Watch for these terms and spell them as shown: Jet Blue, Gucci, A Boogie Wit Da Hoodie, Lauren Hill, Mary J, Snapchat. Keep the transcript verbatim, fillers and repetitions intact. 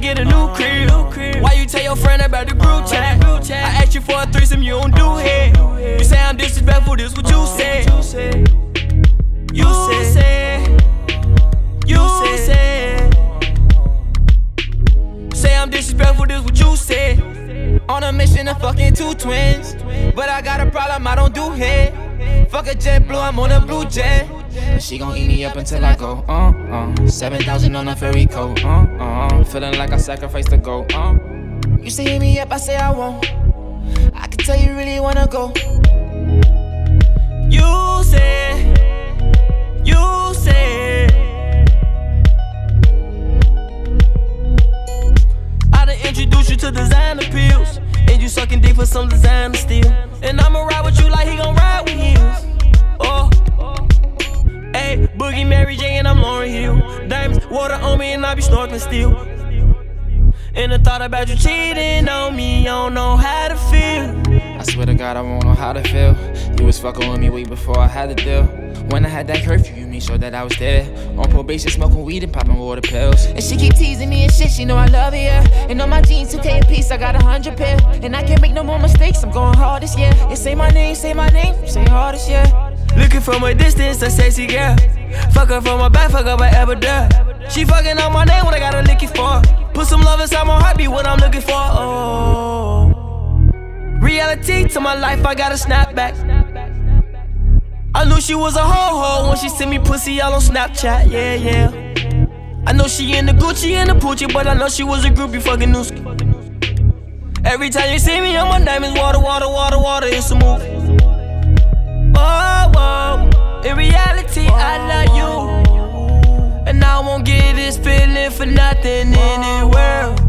to get a new crib. Why you tell your friend about the group chat? I asked you for a threesome, you don't do it. You say I'm disrespectful, this what you said. You said, you said, say I'm disrespectful, this what you said. On a mission of fucking two twins, but I got a problem, I don't do head. Fuck a Jet Blue, I'm on a blue jet. She gon' eat me up until I go, uh, uh seven thousand on a ferry coat, uh, uh feeling like I sacrificed to go, uh you say hit me up, I say I won't. I can tell you really wanna go. You said, you said I done introduced you to designer pills, and you sucking dick for some designer steal. And I'ma ride with you like he gon' ride with heels. Oh, Boogie, Mary J, and I'm Lauren Hill. Diamonds, water on me, and I be snorkeling still. And the thought about you cheating on me, I don't know how to feel. I swear to God, I won't know how to feel. You was fucking with me way before I had the deal. When I had that curfew, you made sure that I was there. On probation, smoking weed and popping water pills. And she keep teasing me and shit, she know I love her, yeah. And on my jeans, two K a piece, I got a hundred pair. And I can't make no more mistakes, I'm going hard this year. Yeah, say my name, say my name, say hard this year. Looking from a distance, a sexy girl. Fuck her from my back, fuck up her epidural. She fucking on my name when I gotta lick it for her. Put some love inside my heartbeat, what I'm looking for. Oh, reality to my life, I gotta snap back. I knew she was a ho-ho when she sent me pussy all on Snapchat, yeah, yeah. I know she in the Gucci and the Poochie, but I know she was a groupie fucking nooski. Every time you see me on my diamonds, water, water, water, water, it's a movie. Oh, oh, in reality, I love you, and I won't give this feeling for nothing in the world.